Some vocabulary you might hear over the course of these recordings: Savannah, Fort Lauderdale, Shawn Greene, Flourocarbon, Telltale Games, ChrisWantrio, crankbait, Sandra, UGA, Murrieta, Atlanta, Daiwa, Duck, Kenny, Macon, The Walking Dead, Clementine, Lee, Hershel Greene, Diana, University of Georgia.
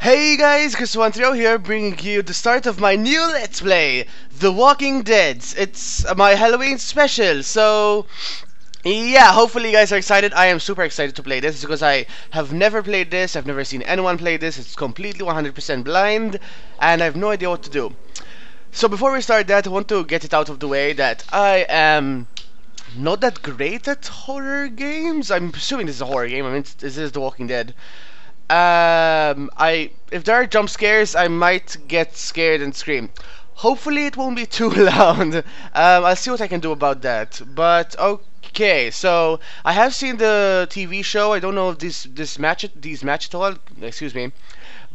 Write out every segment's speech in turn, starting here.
Hey guys, ChrisWantrio here, bringing you the start of my new Let's Play, The Walking Dead. It's my Halloween special, so yeah, hopefully you guys are excited. I am super excited to play this because I have never played this, I've never seen anyone play this, it's completely 100% blind, and I have no idea what to do. So before we start that, I want to get it out of the way that I am not that great at horror games. I'm assuming this is a horror game, I mean, this is The Walking Dead. If there are jump scares, I might get scared and scream. Hopefully it won't be too loud. I'll see what I can do about that. But okay, so I have seen the TV show. I don't know if these match at all. Excuse me.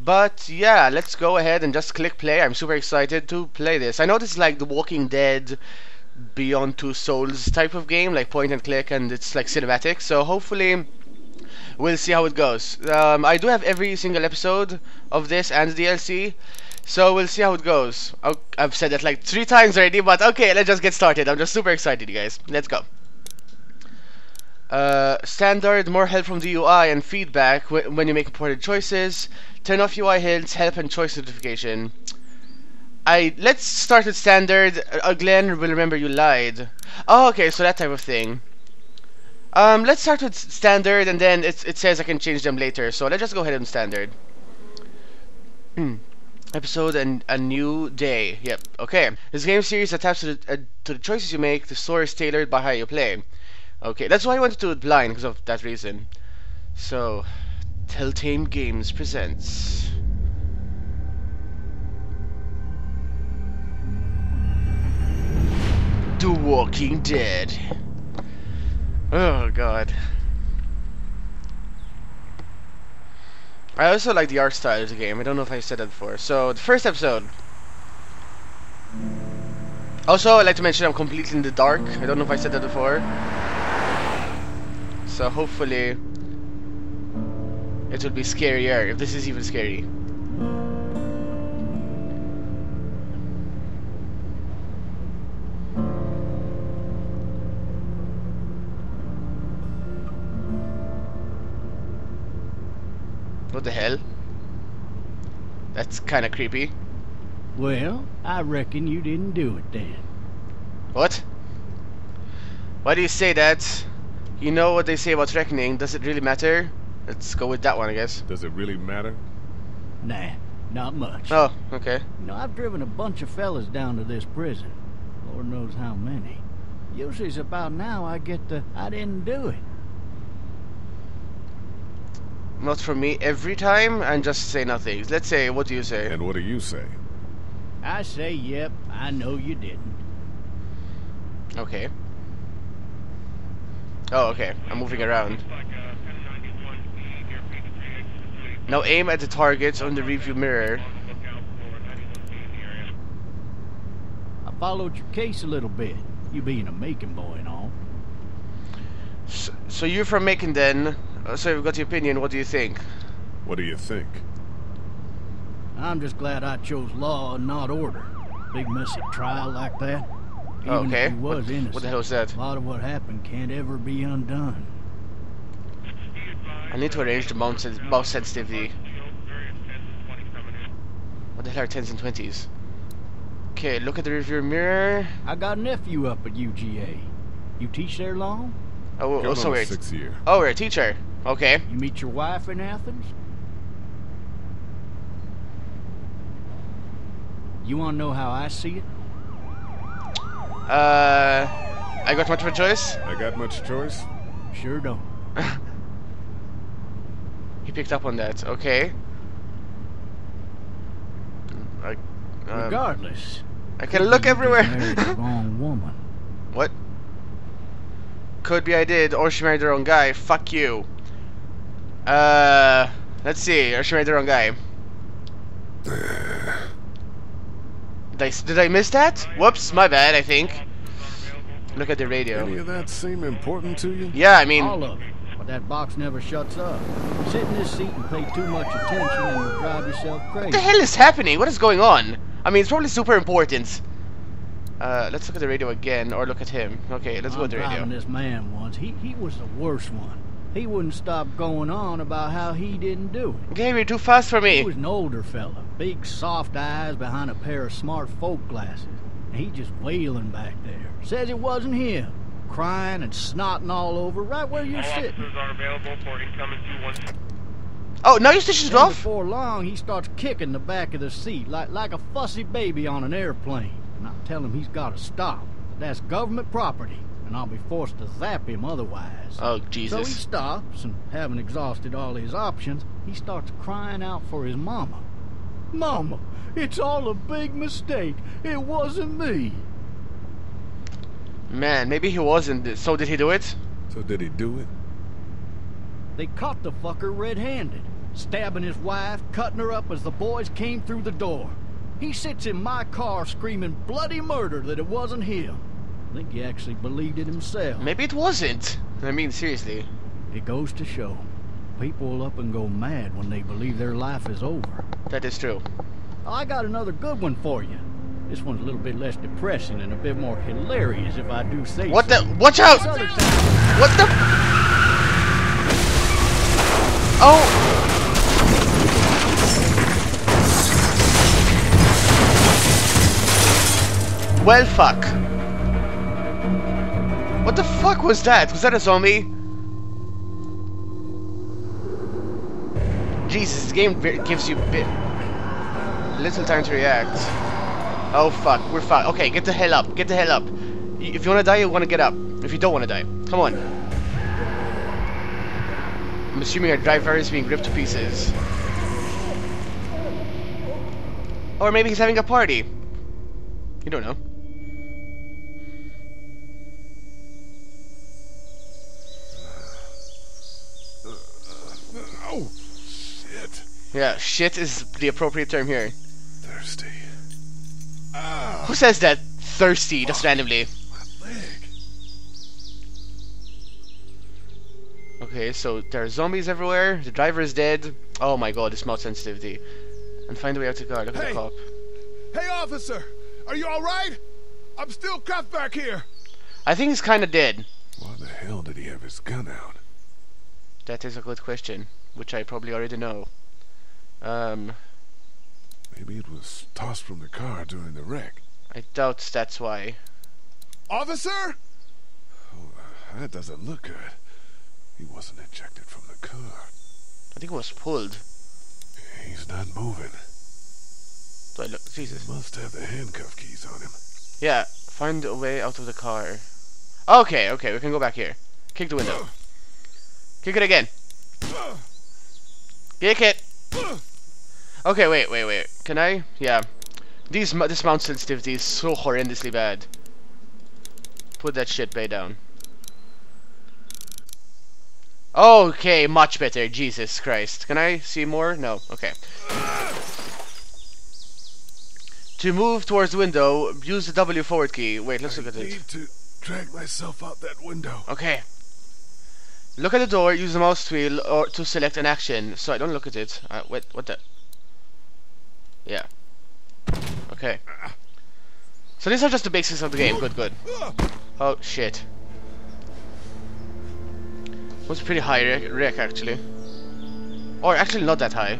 But yeah, let's go ahead and just click play. I'm super excited to play this. I know this is like The Walking Dead Beyond Two Souls type of game, like point and click, and it's like cinematic. So hopefully we'll see how it goes. I do have every single episode of this and DLC, so we'll see how it goes. I've said that like 3 times already, but okay, let's just get started. I'm just super excited, you guys. Let's go. Standard, more help from the UI and feedback when you make important choices. Turn off UI hints, help and choice notification. Let's start with standard. Glenn will remember you lied. Oh, okay, so that type of thing. Let's start with standard, and then it says I can change them later, so let's just go ahead and standard. Episode and a new day. Yep, okay. This game series adapts to the choices you make. The story is tailored by how you play. Okay, that's why I wanted to do it blind, because of that reason. So, Telltale Games presents. The Walking Dead. Oh god. I also like the art style of the game. I don't know if I said that before. So, the first episode. Also, I'd like to mention I'm completely in the dark. I don't know if I said that before. So, hopefully it will be scarier, if this is even scary. What the hell? That's kind of creepy. Well, I reckon you didn't do it then. What? Why do you say that? You know what they say about reckoning. Does it really matter? Let's go with that one, I guess. Does it really matter? Nah, not much. Oh, okay. You know, I've driven a bunch of fellas down to this prison. Lord knows how many. Usually it's about now I get the, I didn't do it. Not for me every time, and just say nothing. Let's say, what do you say? And what do you say? I say, yep, I know you didn't. Okay. Oh, okay. I'm moving around. Now aim at the targets on the rearview mirror. I followed your case a little bit. You being a Macon boy and all. So you're from Macon then? So we've got your opinion, what do you think? What do you think? I'm just glad I chose law and not order. Big messy trial like that. Even okay. If he was innocent, what the hell is that? A lot of what happened can't ever be undone. I need to arrange the mouse sensitivity. What the hell are 10s and 20s? Okay, look at the rearview mirror. I got a nephew up at UGA. You teach there long? Oh, so wait. Oh, we're a teacher. Okay. You meet your wife in Athens? You want to know how I see it? I got much of a choice? I got much choice? Sure don't. He picked up on that. Okay. Regardless. I can look everywhere. Wrong woman. What? Could be I did, or she married the wrong guy. Fuck you. Let's see. Or she married the wrong guy. Did I miss that? Whoops, my bad, I think. Look at the radio. Any of that seem important to you? Yeah, I mean... all of it. But that box never shuts up. Sit in this seat and pay too much attention and you'll drive yourself crazy. What the hell is happening? What is going on? I mean, it's probably super important. Let's look at the radio again, or look at him. Okay, let's go to the radio. This man once, he was the worst one. He wouldn't stop going on about how he didn't do it. Game, you're too fast for me. He was an older fella, big soft eyes behind a pair of smart folk glasses. And he just wailing back there. Says it wasn't him. Crying and snotting all over right where you're sitting. Are available for incoming 212. Oh, now your station's off? Before long, he starts kicking the back of the seat like a fussy baby on an airplane. And I tell him he's got to stop. That's government property. And I'll be forced to zap him otherwise. Oh, Jesus. So he stops, and having exhausted all his options, he starts crying out for his mama. Mama, it's all a big mistake. It wasn't me. Man, maybe he wasn't. So did he do it? They caught the fucker red-handed, stabbing his wife, cutting her up as the boys came through the door. He sits in my car screaming bloody murder that it wasn't him. I think he actually believed it himself. Maybe it wasn't. I mean, seriously. It goes to show, people will up and go mad when they believe their life is over. That is true. I got another good one for you. This one's a little bit less depressing and a bit more hilarious, if I do say so. What the? Watch out! What the? Oh! Well, fuck. What the fuck was that? Was that a zombie? Jesus, this game gives you little time to react. Oh fuck, we're fucked. Okay, get the hell up. Get the hell up. If you want to die, you want to get up. If you don't want to die, come on. I'm assuming our driver is being ripped to pieces. Or maybe he's having a party. You don't know. Oh, shit. Yeah, shit is the appropriate term here. Thirsty. Ah. Who says that? Thirsty, just randomly. My leg. Okay, so there are zombies everywhere. The driver is dead. Oh my god, the smell sensitivity. And find a way out to guard. Look at the cop. Hey, officer! Are you alright? I'm still cuffed back here. I think he's kinda dead. Why the hell did he have his gun out? That is a good question, which I probably already know. Maybe it was tossed from the car during the wreck. I doubt that's why. Officer? Oh, that doesn't look good. He wasn't ejected from the car. I think it was pulled. He's not moving. So look, Jesus. He must have the handcuff keys on him. Yeah, find a way out of the car. Okay, okay, we can go back here. Kick the window. Kick it again. Kick it. Okay, wait, wait, wait. Can I? Yeah. This mount sensitivity is so horrendously bad. Put that shit bay down. Okay, much better. Jesus Christ. Can I see more? No. Okay. To move towards the window, use the W forward key. Wait, let's look at it. I need to drag myself out that window. Okay. Look at the door, use the mouse wheel or to select an action. So I don't look at it. Wait, what the? Yeah. Okay. So these are just the basics of the game. Good, good. Oh, shit. It was a pretty high wreck, actually. Or actually not that high.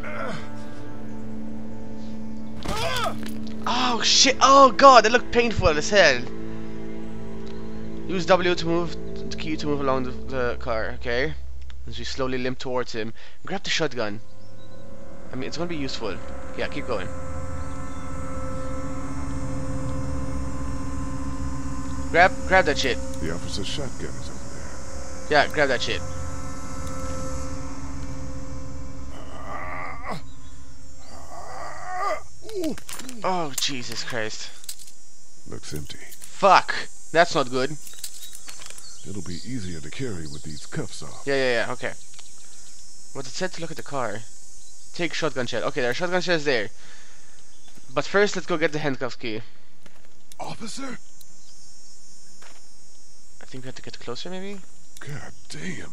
Oh shit, oh god, that looked painful as hell. Use W to move, the key to move along the car, okay? As we slowly limp towards him. Grab the shotgun. I mean, it's gonna be useful. Yeah, keep going. Grab that shit. The officer's shotgun is over there. Yeah, grab that shit. Oh, Jesus Christ. Looks empty. Fuck. That's not good. It'll be easier to carry with these cuffs off. Yeah, yeah, yeah. Okay. What it said to look at the car. Take shotgun shell. Okay, there are shotgun shells there. But first, let's go get the handcuff key. Officer? I think we have to get closer, maybe? God damn.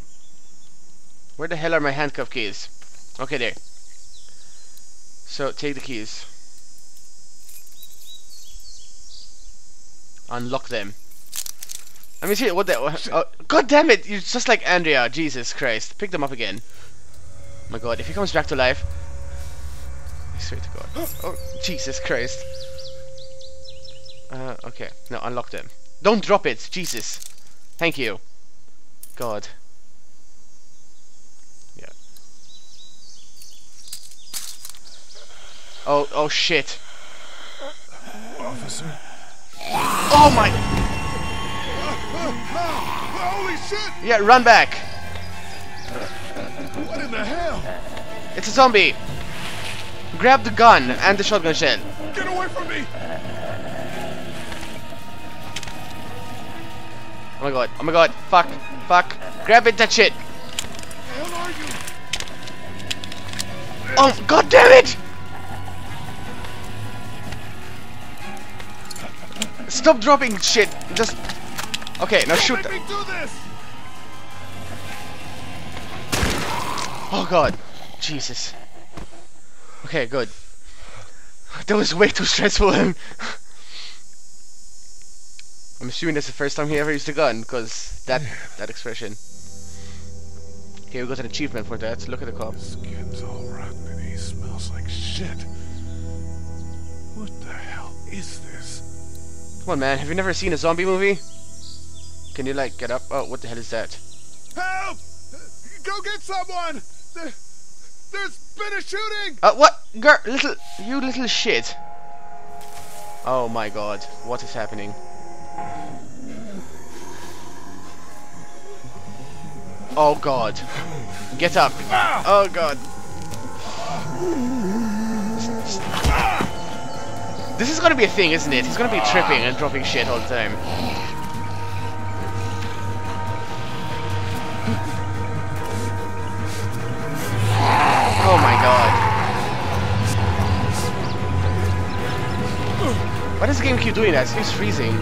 Where the hell are my handcuff keys? Okay, there. So, take the keys. Unlock them. Let me see what that was. Oh, God damn it! You're just like Andrea. Jesus Christ! Pick them up again. Oh my God! If he comes back to life, I swear to God. Oh Jesus Christ! Okay. No, unlock them. Don't drop it, Jesus. Thank you. God. Yeah. Oh, oh shit. Officer. Oh my. Holy shit. Yeah, run back. What in the hell? It's a zombie. Grab the gun and the shotgun shell. Get away from me. Oh my God, oh my God, fuck, fuck, grab it, that shit. Where are you? Oh, God damn it! Stop dropping shit, just... Okay, now shoot them. Oh God, Jesus. Okay, good. That was way too stressful. I'm assuming that's the first time he ever used a gun, because that expression. Okay, we got an achievement for that. Look at the cop. His skin's all rotten and he smells like shit. What the hell is this? Come on, man. Have you never seen a zombie movie? Can you, like, get up? Oh, what the hell is that? Help! Go get someone! There's been a shooting! What? Girl, you little shit. Oh my God. What is happening? Oh God. Get up. Oh God. This is gonna be a thing, isn't it? He's gonna be tripping and dropping shit all the time. Oh my God. Why does the game keep doing that? He's freezing.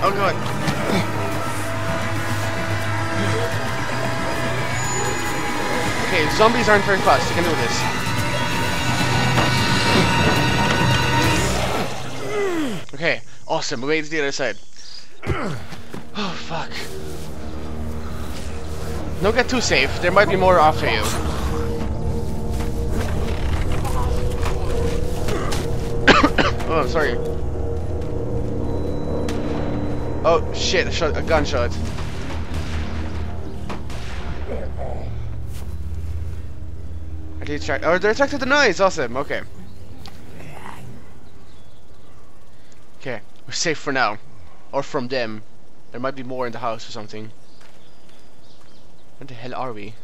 Oh God. Okay, zombies aren't very fast. You can do this. Okay, awesome. We're waiting to the other side. Oh, fuck. Don't get too safe. There might be more after you. Oh, I'm sorry. Oh shit, a gunshot. Are they attracted? Oh, they're attracted to noise! Awesome, okay. Okay, we're safe for now. Or from them. There might be more in the house or something. Where the hell are we?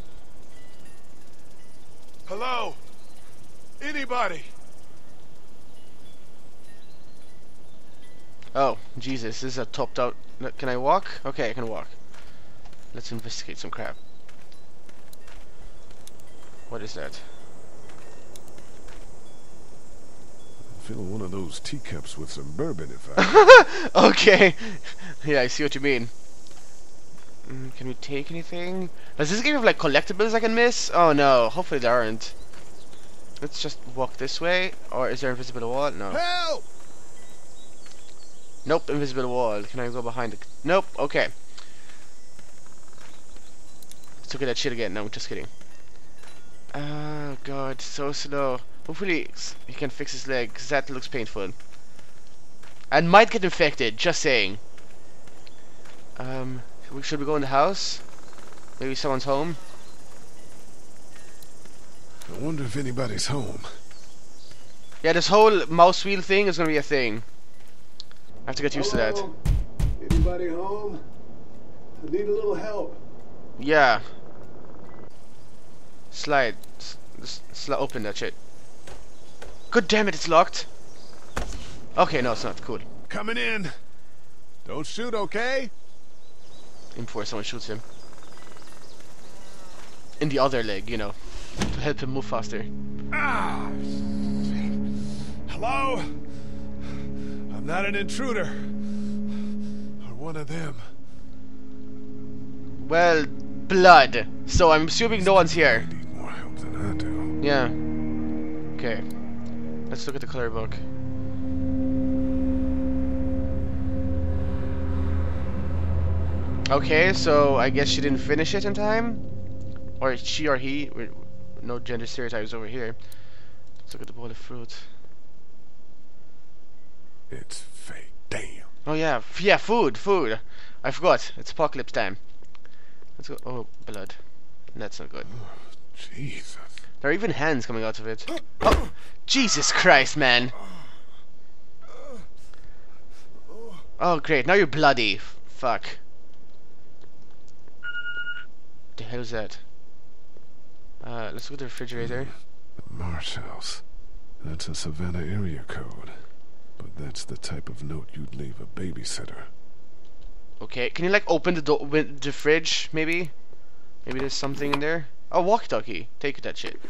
Hello? Anybody? Oh, Jesus, this is a topped out... Can I walk? Okay, I can walk. Let's investigate some crap. What is that? Fill one of those teacups with some bourbon if I... Okay. Yeah, I see what you mean. Can we take anything? Does this game have, like, collectibles I can miss? Oh, no. Hopefully there aren't. Let's just walk this way. Or is there an invisible wall? No. Help! Nope, invisible wall. Can I go behind it? Nope, okay. Let's look at that shit again. No, I'm just kidding. Oh, God, so slow. Hopefully he can fix his leg, because that looks painful. And might get infected, just saying. Should we go in the house? Maybe someone's home? I wonder if anybody's home. Yeah, this whole mouse wheel thing is gonna be a thing. I have to get used to that. Anybody home? I need a little help. Yeah. Slide. Open that shit. God damn it, it's locked. Okay, no, it's not. Cool. Coming in. Don't shoot, okay? In before someone shoots him. In the other leg, you know. To help him move faster. Ah! Hello? Not an intruder, or one of them. Well, blood. So I'm assuming no one's here. Need more help than I do. Yeah. Okay. Let's look at the color book. Okay, so I guess she didn't finish it in time, or she or he. No gender stereotypes over here. Let's look at the bowl of fruit. It's fake. Damn. Oh yeah, yeah, food, food. I forgot. It's apocalypse time. Let's go. Oh, blood. That's not good. Oh, Jesus. There are even hands coming out of it. Oh, Jesus Christ, man. Oh, great. Now you're bloody. Fuck. What the hell is that? Let's go to the refrigerator. Marsh House. That's a Savannah area code. But that's the type of note you'd leave a babysitter. Okay, can you like open the door with the fridge, maybe? Maybe there's something in there? Oh, walkie-talkie. Take that shit.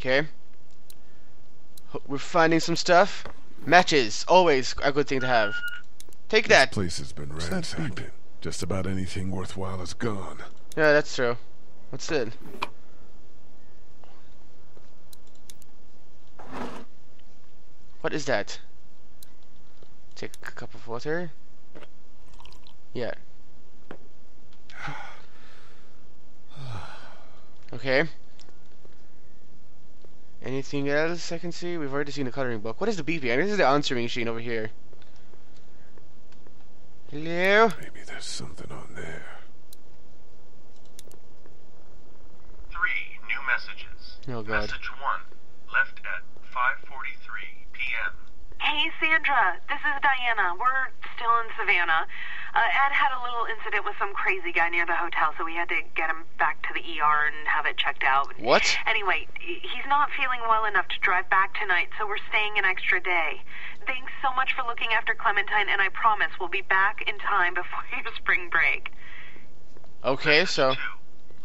Okay. We're finding some stuff. Matches. Always a good thing to have. Take that. This place has been ransacked. Just about anything worthwhile is gone. Yeah, that's true. What's it? What is that? Take a cup of water. Yeah. Okay. Anything else I can see? We've already seen the coloring book. What is the beeping? I mean, this is the answering machine over here. Hello? Maybe there's something on there. 3 new messages. Oh, God. Message 1. Left at 5:43 p.m. Hey, Sandra. This is Diana. We're still in Savannah. Ed had a little incident with some crazy guy near the hotel, so we had to get him back to the ER and have it checked out. What? Anyway, he's not feeling well enough to drive back tonight, so we're staying an extra day. Thanks so much for looking after Clementine, and I promise we'll be back in time before your spring break. Okay, so... 2,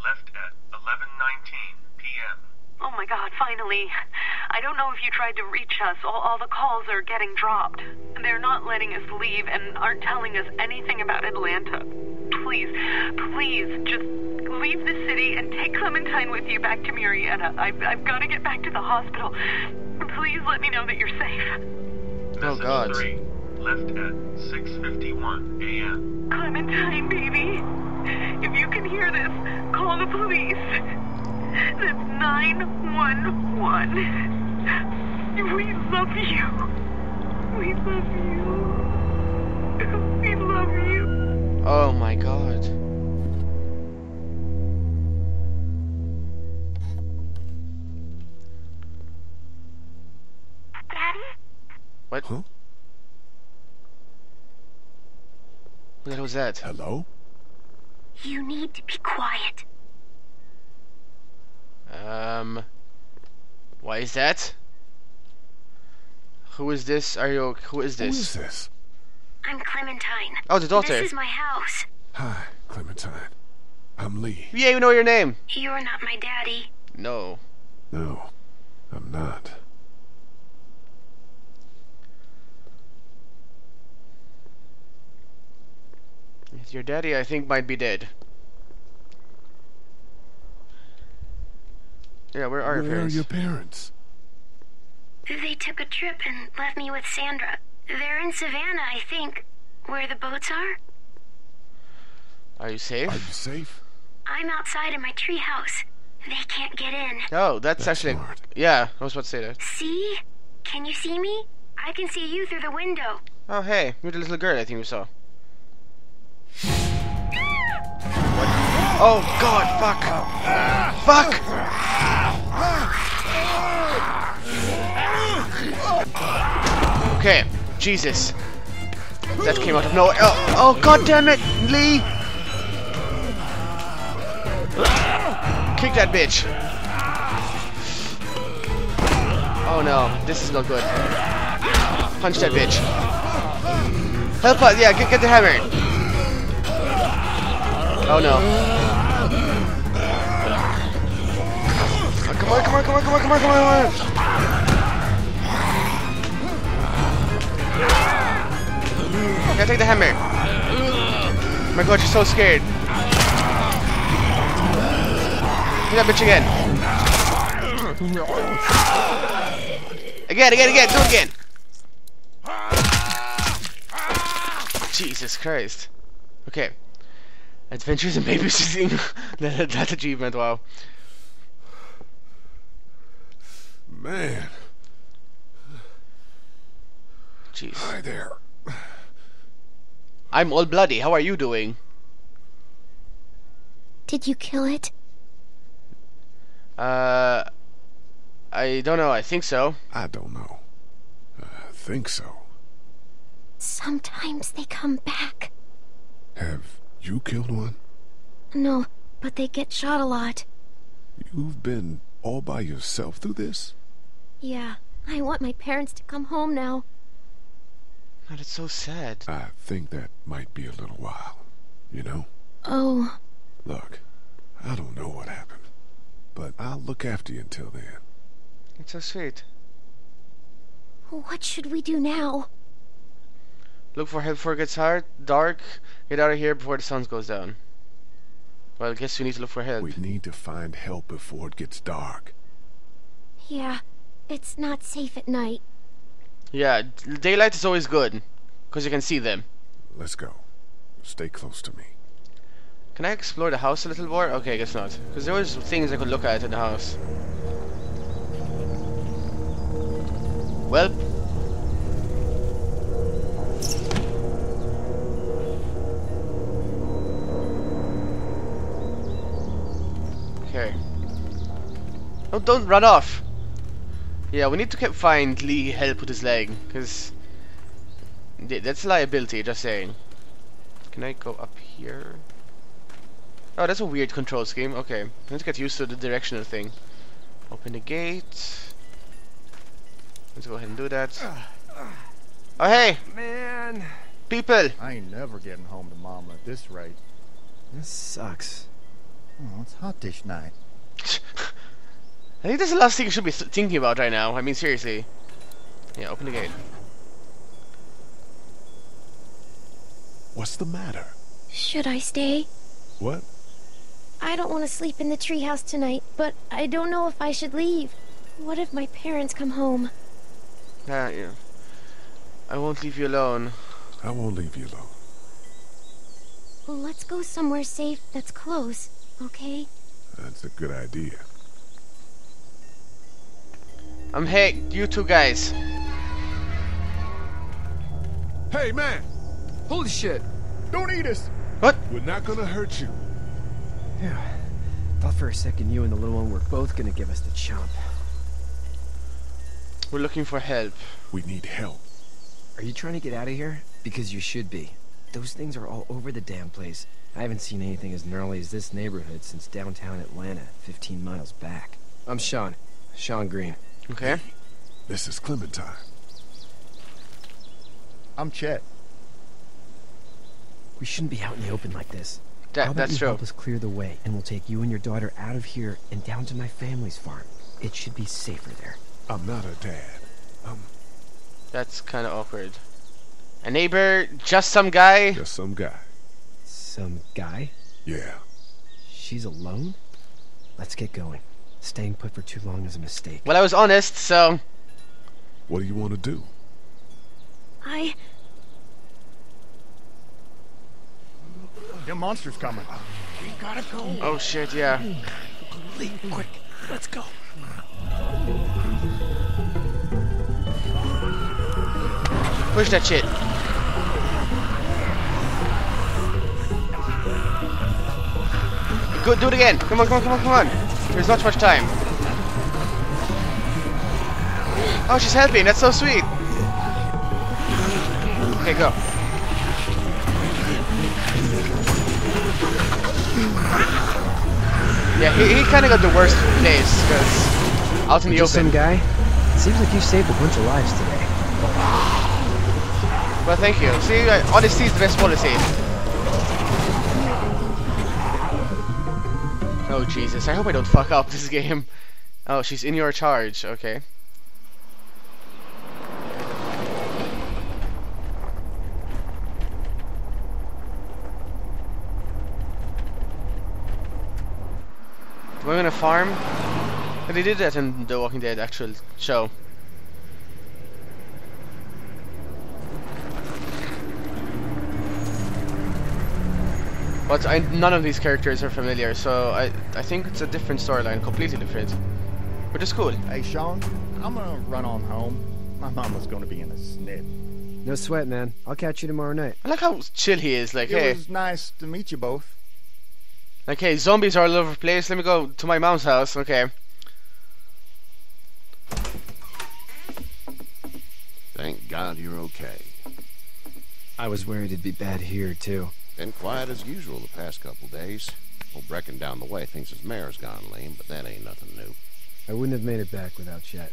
left at 11:19 p.m. Oh my God, finally. I don't know if you tried to reach us. All the calls are getting dropped. They're not letting us leave and aren't telling us anything about Atlanta. Please, please, just leave the city and take Clementine with you back to Murrieta. I've got to get back to the hospital. Please let me know that you're safe. Oh, God. Message 3, left at 6:51 a.m. Clementine, baby. If you can hear this, call the police. That's 911. We love you. We love you. We love you. Oh my God. Daddy? What? Huh? What was that? Hello? You need to be quiet. Why is that? Who is this? Are you? Who is this? Who is this? I'm Clementine. Oh, the daughter. This is my house. Hi, Clementine. I'm Lee. Yeah, you know your name. You're not my daddy. No. No, I'm not. Your daddy, I think, might be dead. Yeah, where are your parents? Where are your parents? They took a trip and left me with Sandra. They're in Savannah, I think, where the boats are. Are you safe? Are you safe? I'm outside in my treehouse. They can't get in. Oh, that's actually... Smart. Yeah, I was about to say that. See? Can you see me? I can see you through the window. Oh, hey. You're the little girl I think we saw. What? Oh, God, fuck. Fuck! Okay, Jesus. That came out of nowhere. Oh, oh, God damn it, Lee! Kick that bitch. Oh no, this is not good. Punch that bitch. Help us, yeah, get the hammer. Oh no. Come on, come on, come on, come on, come on, come on, come on! Okay, take the hammer. Oh my God, you're so scared. Do that bitch again. Again, do it again. Jesus Christ. Okay. Adventures in babysitting. That achievement, wow. Man. Jeez. Hi there. I'm all bloody. How are you doing? Did you kill it? I don't know. I think so. I don't know. I think so. Sometimes they come back. Have you killed one? No, but they get shot a lot. You've been all by yourself through this? Yeah. I want my parents to come home now. God, it's so sad. I think that might be a little while, you know? Oh. Look, I don't know what happened, but I'll look after you until then. It's so sweet. What should we do now? Look for help before it gets hard, dark. Get out of here before the sun goes down. Well, I guess we need to look for help. We need to find help before it gets dark. Yeah, it's not safe at night. Yeah, daylight is always good, because you can see them. Let's go. Stay close to me. Can I explore the house a little more? Okay, I guess not. Because there was things I could look at in the house. Well. Okay. No, don't run off! Yeah, we need to find Lee help with his leg, because that's a liability, just saying. Can I go up here? Oh, that's a weird control scheme. Okay, let's get used to the directional thing. Open the gate. Let's go ahead and do that. Oh, hey! Man! People! I ain't never getting home to Mama at this rate. This sucks. Oh, it's hot dish night. I think that's the last thing you should be thinking about right now. I mean, seriously. Yeah, open the gate. What's the matter? Should I stay? What? I don't want to sleep in the treehouse tonight, but I don't know if I should leave. What if my parents come home? Yeah. I won't leave you alone. I won't leave you alone. Well, let's go somewhere safe that's close, okay? That's a good idea. I'm hey, you two guys. Hey man! Holy shit! Don't eat us! What? We're not gonna hurt you. Yeah. Thought for a second you and the little one were both gonna give us the chomp. We're looking for help. We need help. Are you trying to get out of here? Because you should be. Those things are all over the damn place. I haven't seen anything as gnarly as this neighborhood since downtown Atlanta, 15 miles back. I'm Shawn. Shawn Greene. Okay. This is Clementine. I'm Chet. We shouldn't be out in the open like this. That's true. Help us clear the way, and we'll take you and your daughter out of here and down to my family's farm. It should be safer there. I'm not a dad. That's kind of awkward. A neighbor, just some guy. Just some guy. Some guy? Yeah. She's alone? Let's get going. Staying put for too long is a mistake. Well, I was honest, so... What do you want to do? The monster's coming. We gotta go. Oh, shit, yeah. Lee, quick. Let's go. Push that shit. Good, do it again. Come on. There's not much time. Oh, she's helping. That's so sweet. Okay, go. Yeah, he kind of got the worst place, because out in the open. Some guy? It seems like you saved a bunch of lives today. Well, thank you. See, honesty is the best policy. Oh, Jesus. I hope I don't fuck up this game. Oh, she's in your charge. Okay. We're gonna farm. And they did that in The Walking Dead actual show. But none of these characters are familiar, so I think it's a different storyline, completely different. Which is cool. Hey, Shawn, I'm gonna run on home. My mama's gonna be in a snit. No sweat, man. I'll catch you tomorrow night. I like how chill he is, like, hey. It was nice to meet you both. Like, hey, zombies are all over the place. Let me go to my mom's house, okay. Thank God you're okay. I was worried it'd be bad here, too. Been quiet as usual the past couple days. Old Brecken down the way thinks his mare's gone lame, but that ain't nothing new. I wouldn't have made it back without Chet.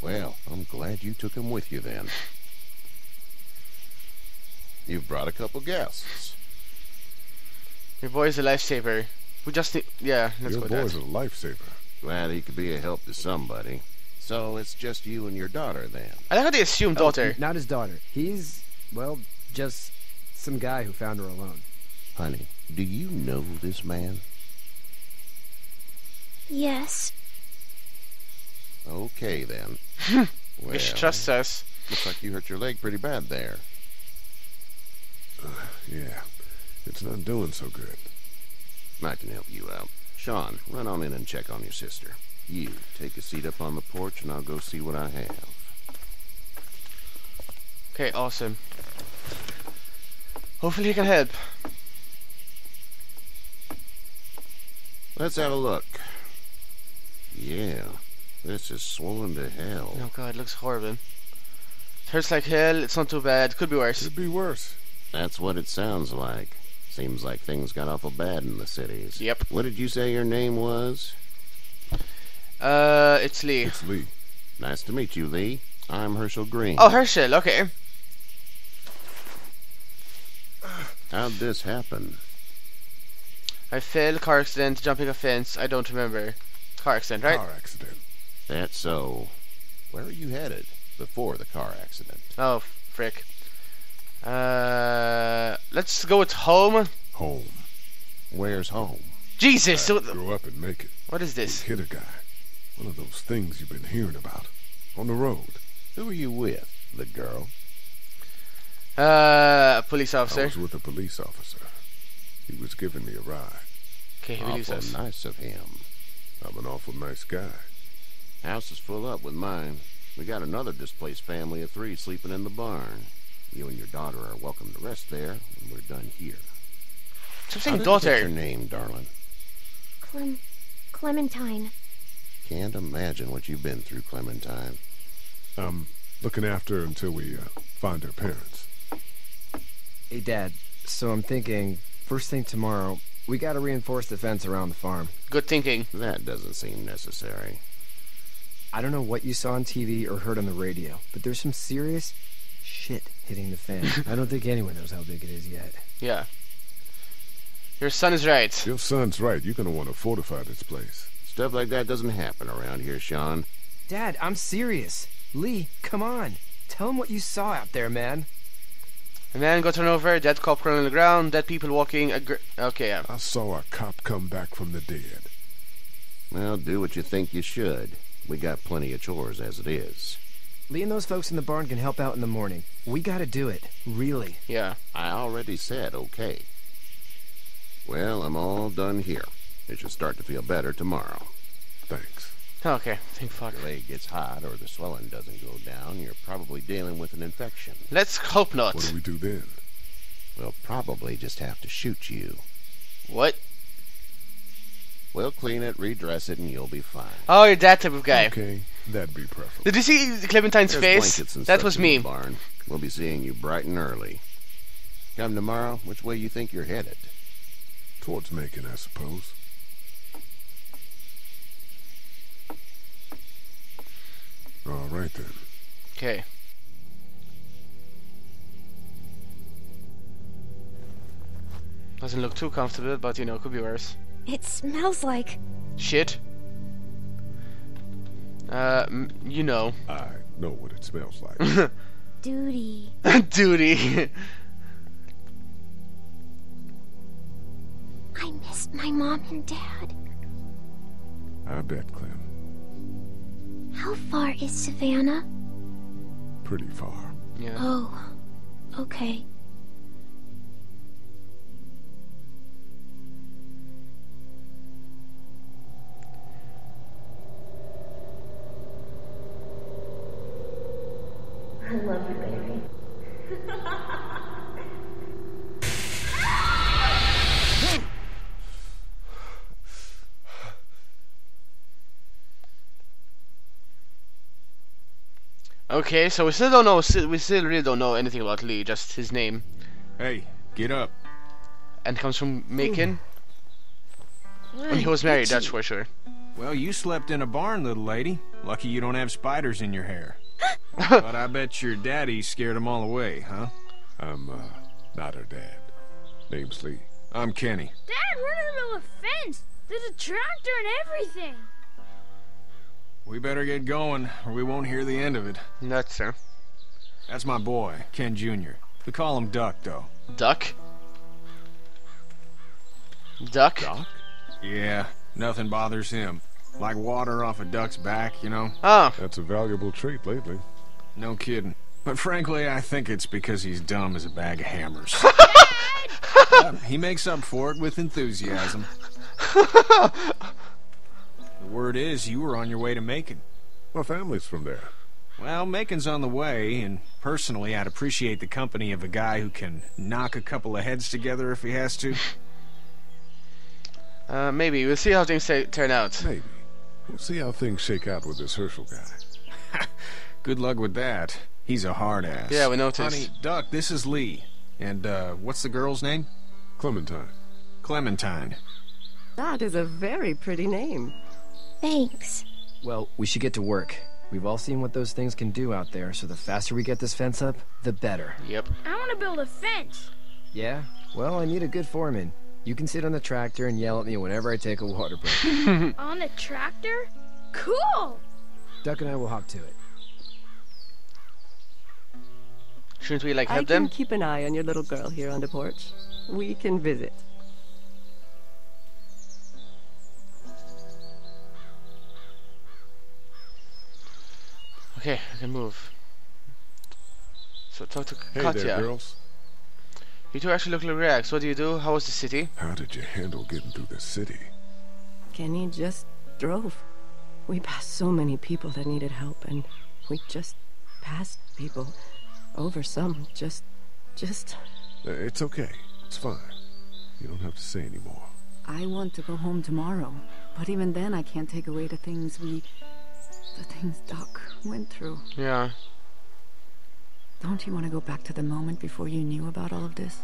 Well, I'm glad you took him with you, then. You've brought a couple guests. Your boy's a lifesaver. We just need... yeah, let's go with that. Your boy's a lifesaver. Glad he could be a help to somebody. So it's just you and your daughter, then. I like how they assume daughter. Not his daughter. He's, well, just some guy who found her alone. Honey, do you know this man? Yes. Okay, then. Well, you should trust us. Looks like you hurt your leg pretty bad there. Yeah, it's not doing so good. I can help you out. Shawn, run on in and check on your sister. You, take a seat up on the porch and I'll go see what I have. Okay, awesome. Hopefully you can help. Let's have a look. Yeah, this is swollen to hell. Oh God, it looks horrible. It hurts like hell, it's not too bad. Could be worse. Could be worse. That's what it sounds like. Seems like things got awful bad in the cities. Yep. What did you say your name was? It's Lee. It's Lee. Nice to meet you, Lee. I'm Hershel Greene. Oh, Hershel, okay. How'd this happen? I fell, car accident, jumping a fence. I don't remember. Car accident, right? Car accident. That's so. Where were you headed before the car accident? Oh, frick. Let's go with home. Home. Where's home? Jesus! So grow up and make it. What is this? Hit a guy. One of those things you've been hearing about. On the road. Who were you with? The girl? A police officer. I was with a police officer. He was giving me a ride. Okay, he released us. Awful nice of him. I'm an awful nice guy. House is full up with mine. We got another displaced family of 3 sleeping in the barn. You and your daughter are welcome to rest there when we're done here. I'm saying daughter. What's your name, darling? Clementine. Can't imagine what you've been through, Clementine. I'm looking after her until we find her parents. Hey, Dad. So I'm thinking, first thing tomorrow, we gotta reinforce the fence around the farm. Good thinking. That doesn't seem necessary. I don't know what you saw on TV or heard on the radio, but there's some serious shit hitting the fan. I don't think anyone knows how big it is yet. Yeah. Your son is right. Your son's right. You're gonna want to fortify this place. Stuff like that doesn't happen around here, Shawn. Dad, I'm serious. Lee, come on. Tell him what you saw out there, man. A man got run over, dead cop crawling on the ground, dead people walking. Okay, yeah. I saw a cop come back from the dead. Well, do what you think you should. We got plenty of chores as it is. Lee and those folks in the barn can help out in the morning. We gotta do it. Really. Yeah. I already said okay. Well, I'm all done here. It should start to feel better tomorrow. Thanks. Okay. Thank fuck. If your leg gets hot or the swelling doesn't go down, you're probably dealing with an infection. Let's hope not. What do we do then? We'll probably just have to shoot you. What? We'll clean it, redress it, and you'll be fine. Oh, you're that type of guy. Okay, that'd be preferable. Did you see Clementine's face? That was me. Barn. We'll be seeing you bright and early. Come tomorrow, which way you think you're headed? Towards Macon, I suppose. All right, then. Okay. Doesn't look too comfortable, but, you know, could be worse. It smells like... shit. You know. I know what it smells like. Duty. Duty. I missed my mom and dad. I bet, Clem. How far is Savannah? Pretty far. Yeah. Oh, okay. Okay, so we still really don't know anything about Lee, just his name. Hey, get up. And comes from Macon. When he was married, that's for sure. Well, you slept in a barn, little lady. Lucky you don't have spiders in your hair. But I bet your daddy scared them all away, huh? I'm not her dad. Name's Lee. I'm Kenny. Dad, we're in the middle of a fence. There's a tractor and everything. We better get going, or we won't hear the end of it. Nuts, sir. That's my boy, Ken Jr. We call him Duck, though. Duck? Duck? Duck? Yeah, nothing bothers him. Like water off a duck's back, you know? Oh. That's a valuable trait lately. No kidding. But frankly, I think it's because he's dumb as a bag of hammers. Yeah, he makes up for it with enthusiasm. The word is, you were on your way to Macon. My family's from there. Well, Macon's on the way, and personally, I'd appreciate the company of a guy who can knock a couple of heads together if he has to. Maybe. We'll see how things turn out. Maybe. We'll see how things shake out with this Hershel guy. Good luck with that. He's a hard ass. Yeah, we noticed. Honey, Duck, this is Lee. And, what's the girl's name? Clementine. Clementine. That is a very pretty name. Thanks. Well, we should get to work. We've all seen what those things can do out there, so the faster we get this fence up, the better. Yep. I want to build a fence. Yeah? Well, I need a good foreman. You can sit on the tractor and yell at me whenever I take a water break. On the tractor? Cool! Duck and I will hop to it. Shouldn't we, like, help them? I can keep an eye on your little girl here on the porch. We can visit. Okay, I can move. So talk to Katya. Hey there, girls. You two actually look like rags. What do you do? How was the city? How did you handle getting through the city? Kenny just drove. We passed so many people that needed help, and we just passed people over some. Just. It's okay. It's fine. You don't have to say anymore. I want to go home tomorrow, but even then, I can't take away the things Duck went through. Yeah. Don't you want to go back to the moment before you knew about all of this?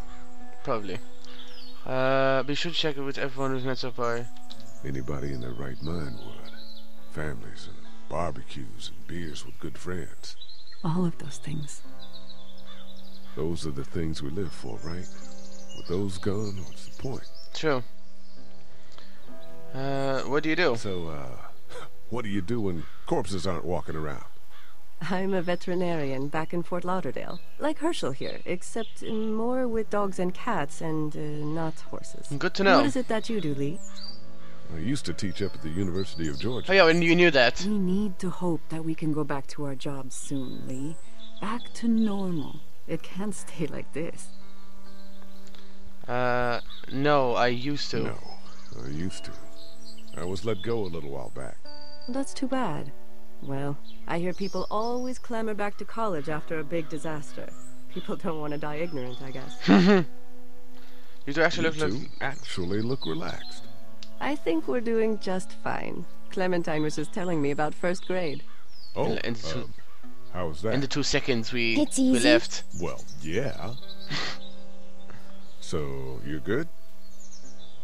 Probably. We should check it with everyone who's met so far. Anybody in their right mind would. Families and barbecues and beers with good friends. All of those things. Those are the things we live for, right? With those gone, what's the point? True. What do you do? So, what do you do when corpses aren't walking around? I'm a veterinarian back in Fort Lauderdale. Like Hershel here, except more with dogs and cats and not horses. Good to know. What is it that you do, Lee? I used to teach up at the University of Georgia. Oh yeah, and you knew that. We need to hope that we can go back to our jobs soon, Lee. Back to normal. It can't stay like this. No, I used to. No, I used to. I was let go a little while back. That's too bad. Well, I hear people always clamor back to college after a big disaster. People don't want to die ignorant, I guess. You do actually look relaxed. I think we're doing just fine. Clementine was just telling me about first grade. Oh, how was that? In the 2 seconds we left. Well, yeah. So, you're good?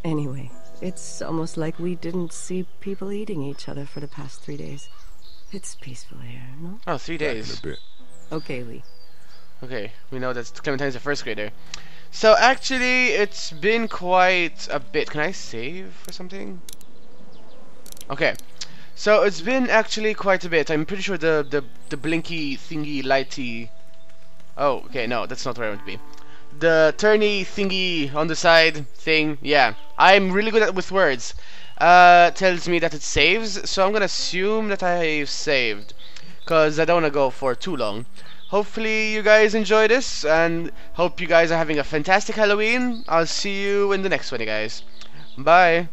Anyway. It's almost like we didn't see people eating each other for the past 3 days. It's peaceful here, no? Oh, 3 days. A bit. Okay, Lee. Okay, we know that Clementine's a first grader. So actually, it's been quite a bit. Can I save or something? Okay. So it's been actually quite a bit. I'm pretty sure the blinky thingy lighty. Oh, okay, no, that's not where I want to be. The turny thingy on the side thing, yeah. I'm really good with words. Tells me that it saves, so I'm gonna assume that I've saved, cause I don't wanna go for too long. Hopefully you guys enjoy this, and hope you guys are having a fantastic Halloween. I'll see you in the next one, you guys. Bye.